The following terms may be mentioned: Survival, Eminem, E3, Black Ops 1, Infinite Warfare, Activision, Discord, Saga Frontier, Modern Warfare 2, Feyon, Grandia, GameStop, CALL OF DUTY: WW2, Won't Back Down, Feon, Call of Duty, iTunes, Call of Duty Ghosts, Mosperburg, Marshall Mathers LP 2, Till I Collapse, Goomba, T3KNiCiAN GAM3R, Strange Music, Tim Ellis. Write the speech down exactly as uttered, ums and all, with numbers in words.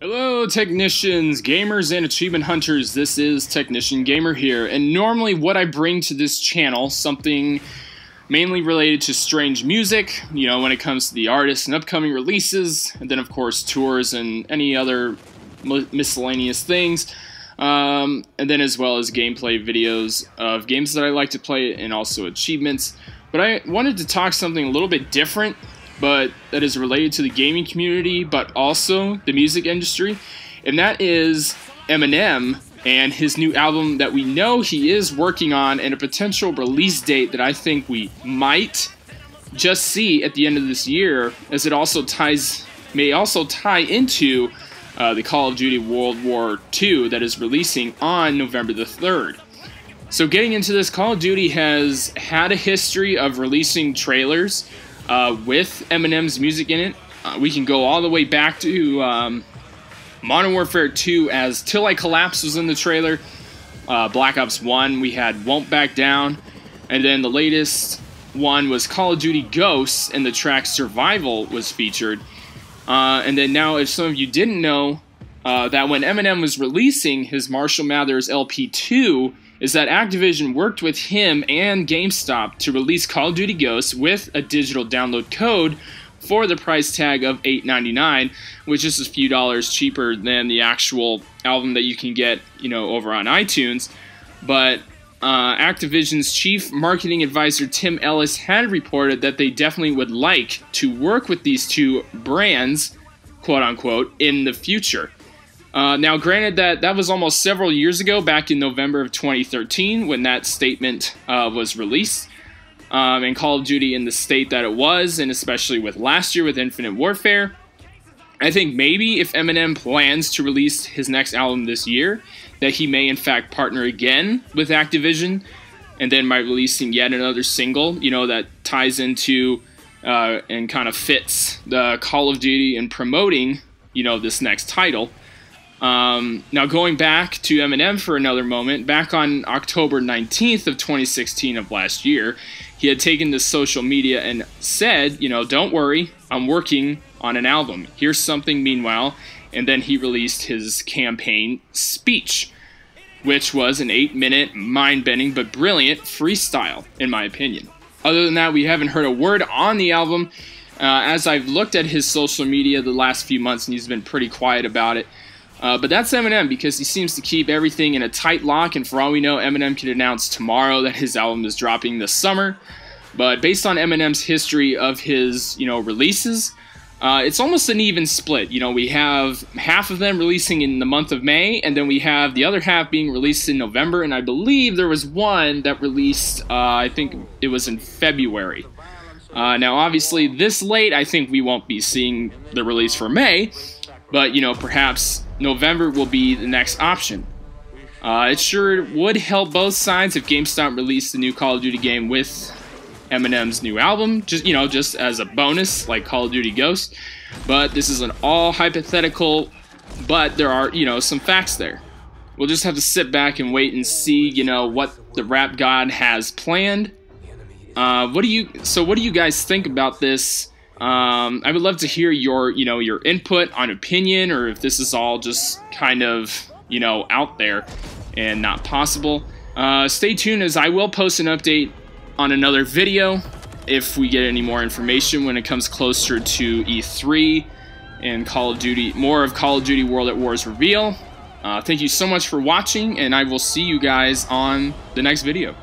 Hello technicians, gamers, and achievement hunters. This is Technician Gamer here, and normally what I bring to this channel, something mainly related to strange music, you know, when it comes to the artists and upcoming releases, and then of course tours and any other miscellaneous things, um, and then as well as gameplay videos of games that I like to play and also achievements. But I wanted to talk something a little bit different, but that is related to the gaming community, but also the music industry, and that is Eminem and his new album that we know he is working on, and a potential release date that I think we might just see at the end of this year, as it also ties, may also tie into uh, the Call of Duty World War Two that is releasing on November the third. So getting into this, Call of Duty has had a history of releasing trailers Uh, with Eminem's music in it. Uh, we can go all the way back to um, Modern Warfare two, as Till I Collapse was in the trailer. Uh, Black Ops one, we had Won't Back Down. And then the latest one was Call of Duty Ghosts, and the track Survival was featured. Uh, and then now, if some of you didn't know, uh, that when Eminem was releasing his Marshall Mathers L P two, is that Activision worked with him and GameStop to release Call of Duty Ghosts with a digital download code for the price tag of eight ninety-nine, which is a few dollars cheaper than the actual album that you can get, you know, over on iTunes. But uh, Activision's chief marketing advisor Tim Ellis had reported that they definitely would like to work with these two brands, quote unquote, in the future. Uh, now, granted, that that was almost several years ago, back in November of twenty thirteen, when that statement uh, was released, um, and Call of Duty in the state that it was, and especially with last year with Infinite Warfare. I think maybe if Eminem plans to release his next album this year, that he may in fact partner again with Activision, and then by releasing yet another single, you know, that ties into uh, and kind of fits the Call of Duty and promoting, you know, this next title. Um, now going back to Eminem for another moment, back on October nineteenth of twenty sixteen of last year, he had taken to social media and said, you know, don't worry, I'm working on an album. Here's something meanwhile. And then he released his campaign speech, which was an eight minute mind-bending but brilliant freestyle, in my opinion. Other than that, we haven't heard a word on the album. Uh, as I've looked at his social media the last few months, and he's been pretty quiet about it. Uh, but that's Eminem, because he seems to keep everything in a tight lock, and for all we know, Eminem could announce tomorrow that his album is dropping this summer. But based on Eminem's history of his, you know, releases, uh, it's almost an even split. You know, we have half of them releasing in the month of May, and then we have the other half being released in November, and I believe there was one that released, uh, I think it was in February. Uh, now, obviously, this late, I think we won't be seeing the release for May, but, you know, perhaps November will be the next option. Uh, it sure would help both sides if GameStop released the new Call of Duty game with Eminem's new album, just, you know, just as a bonus, like Call of Duty Ghost. But this is an all hypothetical, but there are, you know, some facts there. We'll just have to sit back and wait and see, you know, what the rap god has planned. Uh, what do you, so what do you guys think about this? Um, I would love to hear your, you know, your input on opinion, or if this is all just kind of, you know, out there and not possible. Uh, stay tuned, as I will post an update on another video if we get any more information when it comes closer to E three and Call of Duty, more of Call of Duty World at War's reveal. Uh, thank you so much for watching, and I will see you guys on the next video.